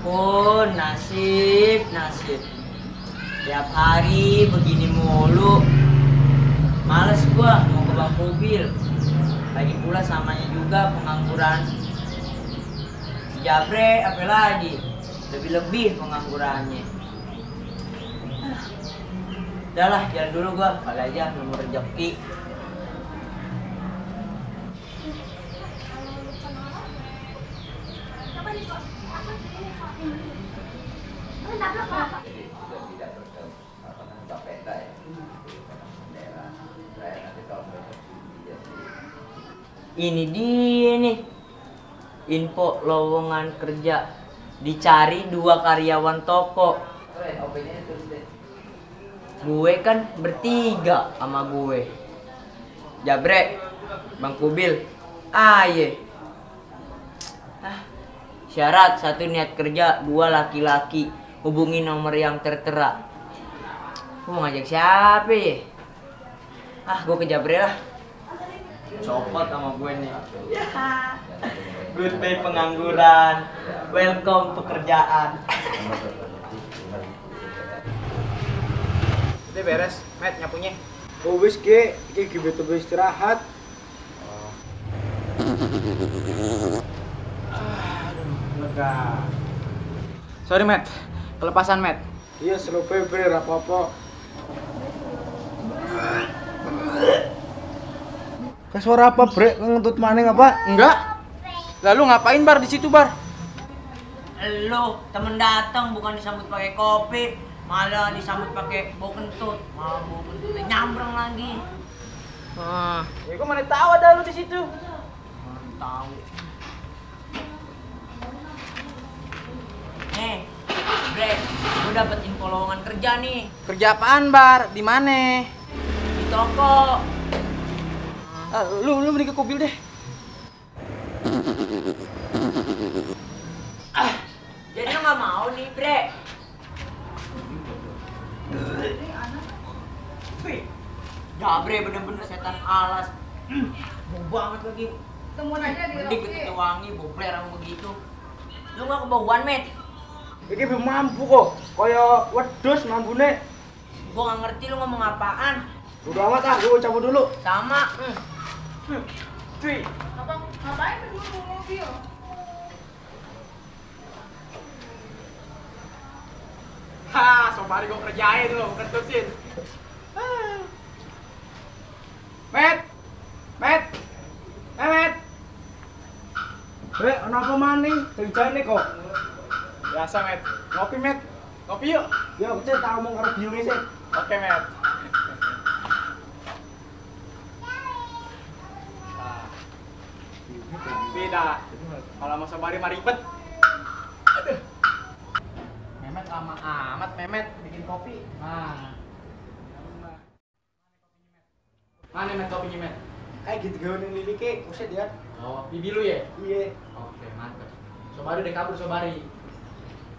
ampun, nasib. Tiap hari begini mulu. Males gua mau ke Bang Kobil. Lagi pula samanya juga pengangguran. Si Jabre apa lagi? Lebih-lebih penganggurannya. Udahlah, jalan dulu gua, kali aja nemu rezeki. Ini dia nih, info lowongan kerja, dicari 2 karyawan toko. Gue kan bertiga sama gue, Jabrek, Bang Kubil, Aye. Syarat 1 niat kerja, 2 laki-laki. Hubungi nomor yang tertera. Gue mau ngajak siapa ya? Gue ke Jabre lah. Copot sama gue nih. Good day pengangguran. Welcome pekerjaan. Udah beres, Matt nyapunya. Oh wis ke, ini gitu istirahat. Lega. Sorry Matt, kelepasan Matt. Iya slow paper apa-apa. Kayak suara apa, Bre? Ngentut maning apa? Enggak. Lalu ngapain Bar di situ, Bar? Lo, temen datang bukan disambut pakai kopi, malah disambut pakai bau kentut. Malah bau kentut nyambrang lagi. Nah, ya gua mana tahu ada lu di situ. Mana tahu. Nih, Bre, gua dapet info lowongan kerja nih. Kerja apaan, Bar? Di mana? Di toko. Lu mending ke Kobil deh. Jadi lu gak mau nih, Bre? Jabre bener-bener setan alas. Bau banget lagi. Temuan aja di Rocky. Mending ketika wangi, bau belerang begitu. Lu gak kebauan, Met? Ini mampu kok. Kayak wedus mampune. Gua gak ngerti lu ngomong apaan. Udah amat ah, gua cabut dulu. Sama. Cuy, abang ngapain berdua mau mobil? Hah, sobari gua kerjain lo, ketusin. Met. Bre, kenapa maning? Kerjane kok. Biasa, Met. Ngopi, Met. Ngopi yuk. Yo, kece tak omong karo Billy sih. Oke, Met. Beda, kalau mau sobari mah ribet. Aduh. Memet lama amat, Memet bikin kopi. Nah. Mana Memet kopinya, Met? Kayak gitu gaun yang lilike, kuset ya. Oh, bibi lu ya? Iya. Oke, mantap. Sobari udah kabur sobari.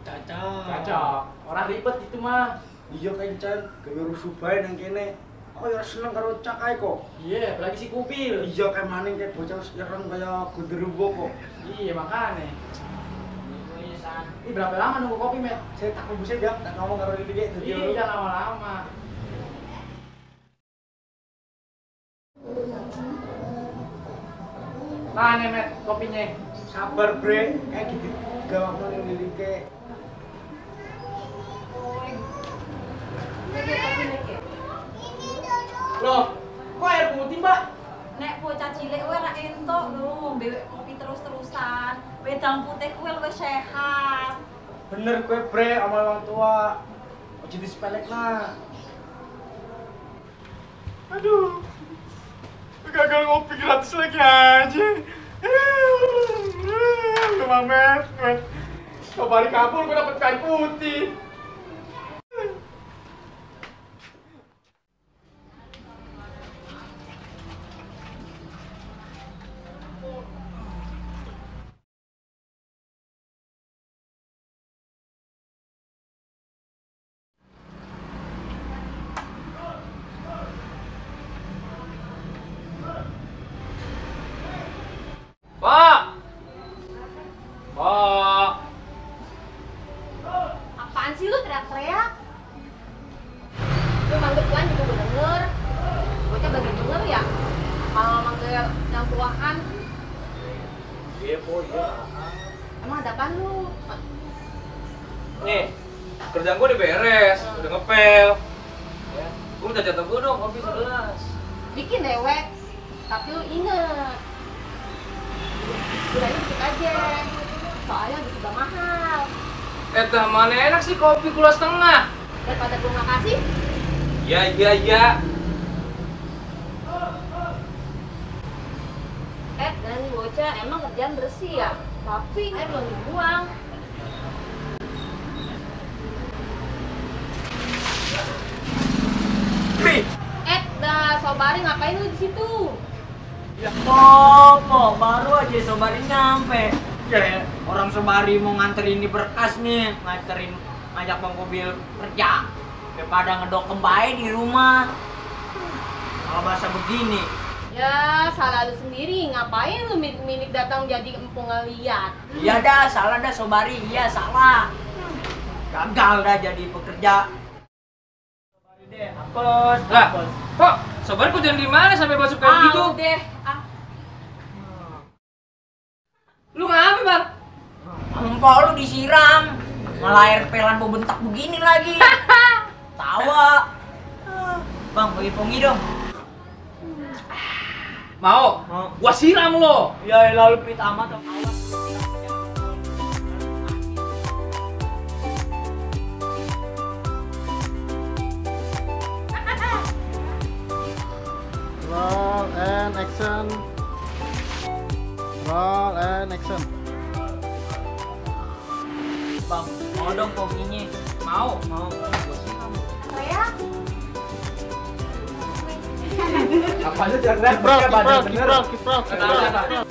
Cocok. Orang ribet itu mah. Iya kencan, gawe rusubae nang kene. Oh ya seneng karo cak ae kok. Iya, apalagi si Kubil. Iya kayak maning kayak bocah ireng kayak gondrobok kok. Iya, makane. Ini berapa lama nunggu kopi, Met? Saya tak kubusin ya, tak ngomong karo Didi tuh. Iya, jangan lama-lama. Nah, nih, Met, kopinya. Sabar, Bre. Kayak gitu gawang ning Didi kek. Loh, kok air putih, Mbak? Nek bocah cilik kowe ra entuk lho, mbewek kopi terus-terusan. Wedang putih kuwi luwih sehat. Bener kowe, Bre, sama orang tua. Ojo disepelekna. Aduh. Gagal ngopi gratis lagi aja. Cuma met. Kok balik kabur gue dapet kain putih. Iya, boy. Iya. Emang ada apaan lu? Nih, kerjaan gua udah beres, udah ngepel. Ya. Gua minta jatah gua dong, kopi 11. Bikin dewek, tapi lu inget. Gulanya dikit aja, soalnya lebih sudah mahal. Dah mana enak sih kopi gula setengah. Daripada gua nggak kasih. Ya. Dan bocah emang kerjaan bersih ya, tapi air belum dibuang. Sobari ngapain lu di situ? Ya popo, baru aja Sobari nyampe. Ya, orang Sobari mau nganterin di berkas nih, ngajak bang mobil kerja. Daripada ngedokem baik di rumah. Kalau bahasa begini. Ya, salah lu sendiri. Ngapain lu minik datang jadi empung ngeliat? Iya dah, salah dah Sobari. Iya, salah. Gagal dah jadi pekerja. Sobari deh, apes. Lah, kok Sobari kerjaan di mana sampai masuk kayak gitu? Deh, Lu ngapain, Bang? Empok lu disiram. Malah air pelan bebentak begini lagi. Tawa. Bang, bagi pongi dong. Mau? Gua siram lo. Ya lalu pit amat dong. Roll and action. Roll and action. Bang, mau dong ponginya. Mau. Gua siram. Saya. Apa lu jangan berat badan bener.